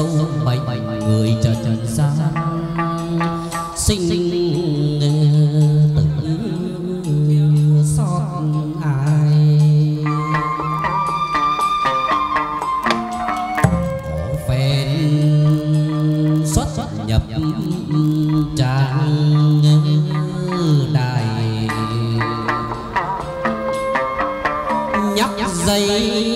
sâu bạch người trần gian sinh đây